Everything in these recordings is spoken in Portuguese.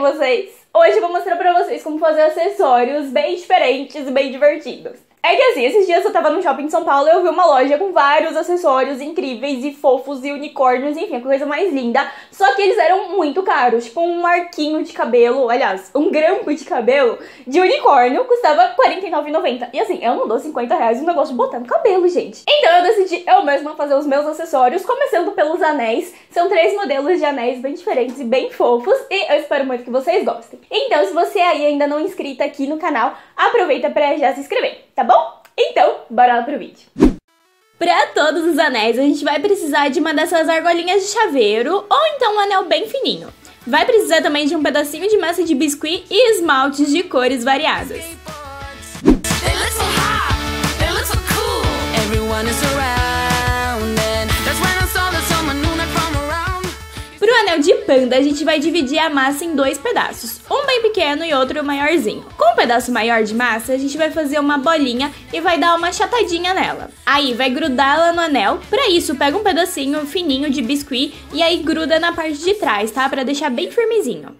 com vocês? Hoje eu vou mostrar pra vocês como fazer acessórios bem diferentes e bem divertidos. É que assim, esses dias eu tava no shopping de São Paulo e eu vi uma loja com vários acessórios incríveis e fofos e unicórnios, enfim, a coisa mais linda. Só que eles eram muito caros, tipo um arquinho de cabelo, aliás, um grampo de cabelo de unicórnio custava R$49,90. E assim, eu não dou R$50 no negócio de botar no cabelo, gente. Então eu decidi eu mesma fazer os meus acessórios, começando pelos anéis. São 3 modelos de anéis bem diferentes e bem fofos e eu espero muito que vocês gostem. Então se você aí ainda não é inscrita aqui no canal, aproveita pra já se inscrever, tá bom? Então, bora lá pro vídeo. Pra todos os anéis, a gente vai precisar de uma dessas argolinhas de chaveiro ou então um anel bem fininho. Vai precisar também de um pedacinho de massa de biscuit e esmaltes de cores variadas. Pro anel de panda, a gente vai dividir a massa em 2 pedaços, um bem pequeno e outro maiorzinho. Com um pedaço maior de massa, a gente vai fazer uma bolinha e vai dar uma achatadinha nela. Aí vai grudá-la no anel. Pra isso, pega um pedacinho fininho de biscuit e aí gruda na parte de trás, tá? Pra deixar bem firmezinho.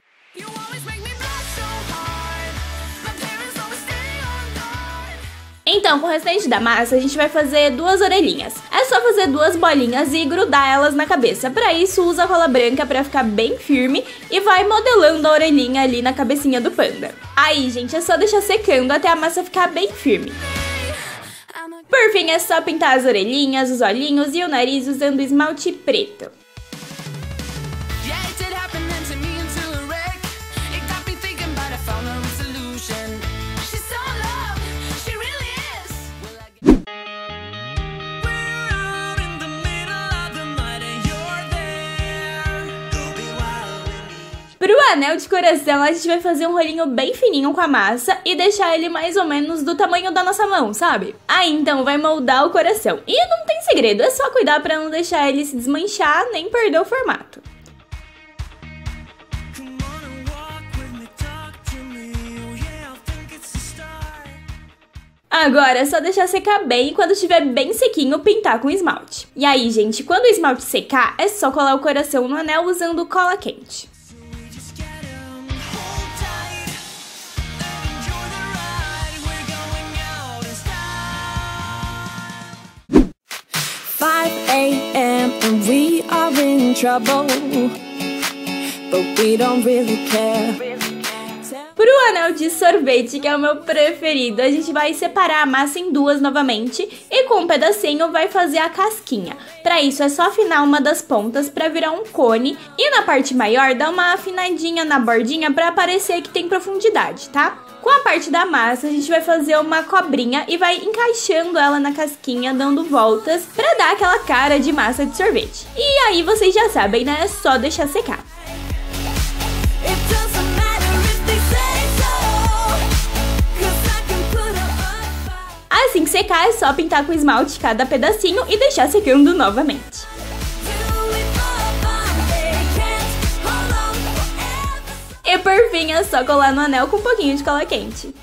Então, com o restante da massa, a gente vai fazer 2 orelhinhas. É só fazer 2 bolinhas e grudar elas na cabeça. Pra isso, usa a cola branca pra ficar bem firme e vai modelando a orelhinha ali na cabecinha do panda. Aí, gente, é só deixar secando até a massa ficar bem firme. Por fim, é só pintar as orelhinhas, os olhinhos e o nariz usando esmalte preto. Pro anel de coração, a gente vai fazer um rolinho bem fininho com a massa e deixar ele mais ou menos do tamanho da nossa mão, sabe? Aí então vai moldar o coração. E não tem segredo, é só cuidar pra não deixar ele se desmanchar nem perder o formato. Agora é só deixar secar bem e quando estiver bem sequinho, pintar com esmalte. E aí, gente, quando o esmalte secar, é só colar o coração no anel usando cola quente. Pro anel de sorvete, que é o meu preferido, a gente vai separar a massa em 2 novamente e com um pedacinho vai fazer a casquinha. Pra isso é só afinar uma das pontas pra virar um cone e na parte maior dá uma afinadinha na bordinha pra parecer que tem profundidade, tá? Com a parte da massa, a gente vai fazer uma cobrinha e vai encaixando ela na casquinha, dando voltas pra dar aquela cara de massa de sorvete. E aí vocês já sabem, né? É só deixar secar. Assim que secar, é só pintar com esmalte cada pedacinho e deixar secando novamente. E por fim, é só colar no anel com um pouquinho de cola quente.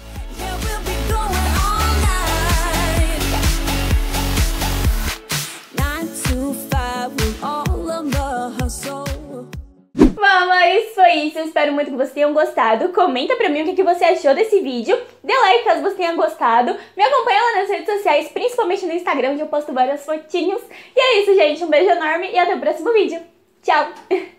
Mama, isso foi isso. Eu espero muito que vocês tenham gostado. Comenta pra mim o que você achou desse vídeo. Dê like caso você tenha gostado. Me acompanha lá nas redes sociais, principalmente no Instagram, onde eu posto várias fotinhos. E é isso, gente. Um beijo enorme e até o próximo vídeo. Tchau!